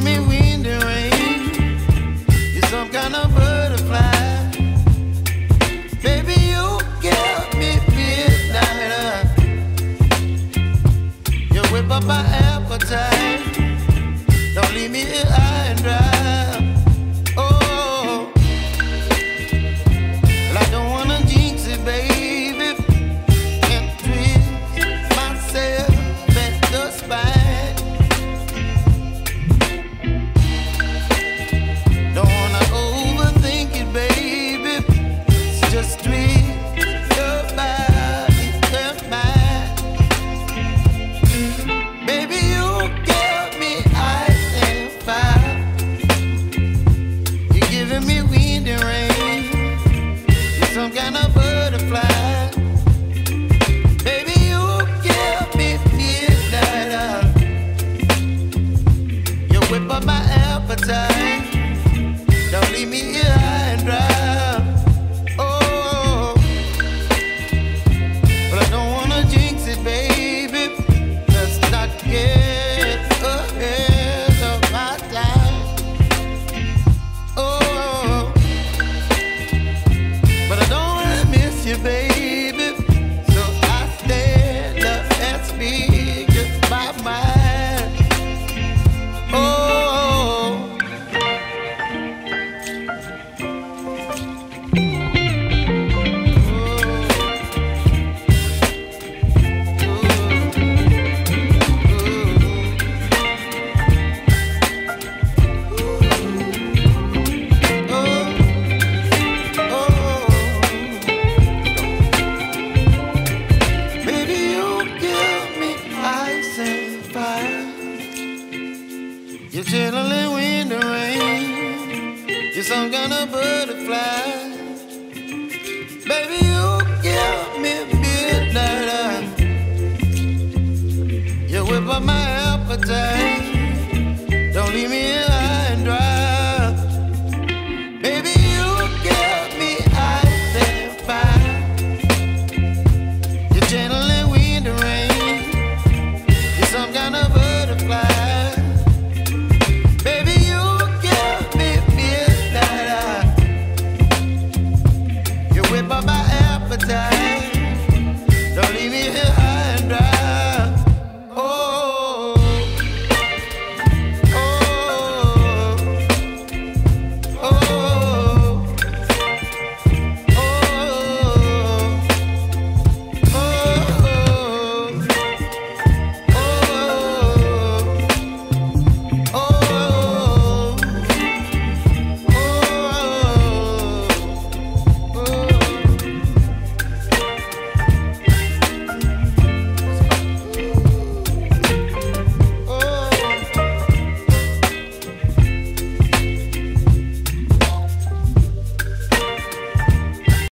giving me wind and rain. You're some kind of butterfly. Baby, you give me midnight. You whip up my appetite. Don't leave me here high and dry. Whip up my appetite.